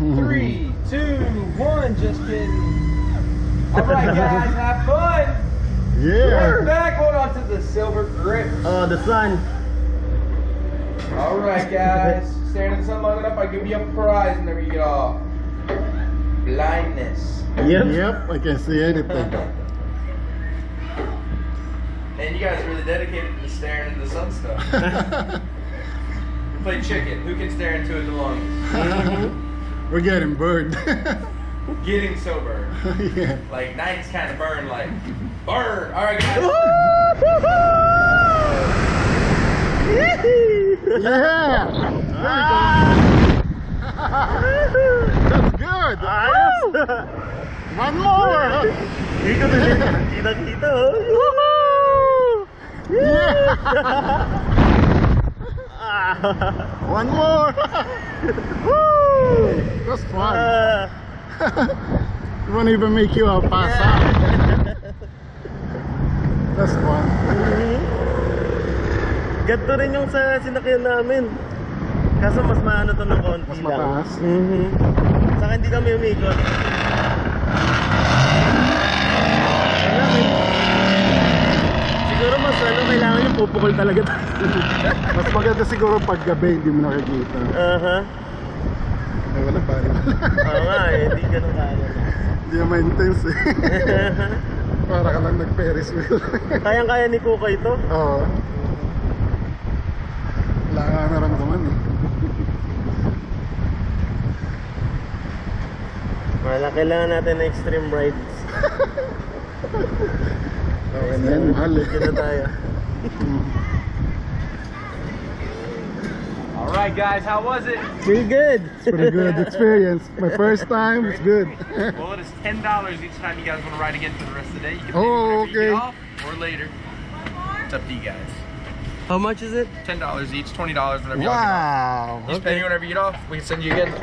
3, 2, 1, just kidding. All right, guys, have fun. Yeah. We're back. Hold on to the silver grip. The sun. All right, guys. Stand in the sun long enough, I'll give you a prize whenever you get off. Blindness. Yep. Yep. I can't see anything. Man, you guys are really dedicated to staring into the sun stuff. We play chicken. Who can stare into it the longest? We're getting burned. Getting so burned. Yeah. Like, nights kind of burn, like, burn! All right, guys. Yeah! That's good! Nice. One more! Yeah! One more! That's fun. It won't even make you all pass out. That's fun. Ganto rin yung sa sinakyan namin. Kaso mas maano to ng konti lang. Mas mataas? Saka hindi kami umikot. Siguro mas ano, kailangan yung pupukol talaga. Mas maganda siguro pag gabi, hindi mo nakikita. Ay, wala pa rin. Oo nga eh, hindi ganun ka ano. Hindi naman intense eh. Para ka lang nag-Ferris wheel. Kayang-kaya ni Kuka ito? Oo. Wala ka naramdaman eh. Wala, kailangan natin na extreme rides. Okay na yan, mahal eh. Dito na tayo. Alright guys, how was it? Pretty good. It's pretty good experience. My first time, it's good. Well, it is $10 each time you guys want to ride again for the rest of the day. You can pay whenever you get off or later. It's up to you guys. How much is it? $10 each, $20 whenever you get off. You just pay whenever you get off, we can send you again.